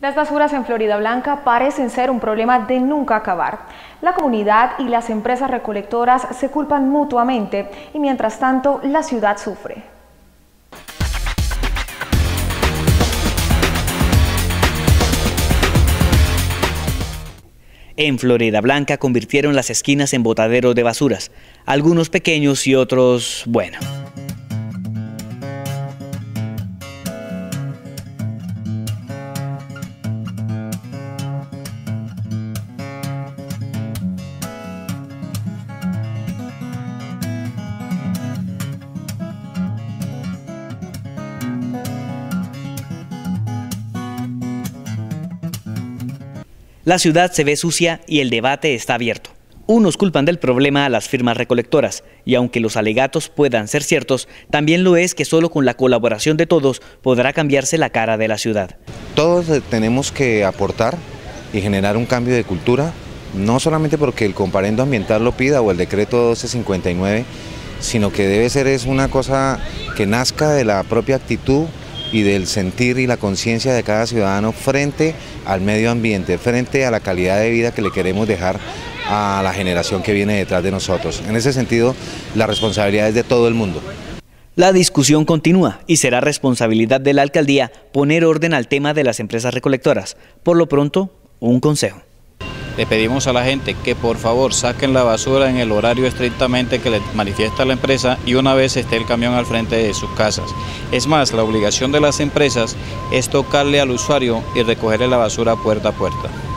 Las basuras en Floridablanca parecen ser un problema de nunca acabar. La comunidad y las empresas recolectoras se culpan mutuamente y mientras tanto la ciudad sufre. En Floridablanca convirtieron las esquinas en botaderos de basuras, algunos pequeños y otros, bueno. La ciudad se ve sucia y el debate está abierto. Unos culpan del problema a las firmas recolectoras y aunque los alegatos puedan ser ciertos, también lo es que solo con la colaboración de todos podrá cambiarse la cara de la ciudad. Todos tenemos que aportar y generar un cambio de cultura, no solamente porque el comparendo ambiental lo pida o el decreto 1259, sino que debe ser una cosa que nazca de la propia actitud y del sentir y la conciencia de cada ciudadano frente al medio ambiente, frente a la calidad de vida que le queremos dejar a la generación que viene detrás de nosotros. En ese sentido, la responsabilidad es de todo el mundo. La discusión continúa y será responsabilidad de la alcaldía poner orden al tema de las empresas recolectoras. Por lo pronto, un consejo. Le pedimos a la gente que por favor saquen la basura en el horario estrictamente que le manifiesta la empresa y una vez esté el camión al frente de sus casas. Es más, la obligación de las empresas es tocarle al usuario y recogerle la basura puerta a puerta.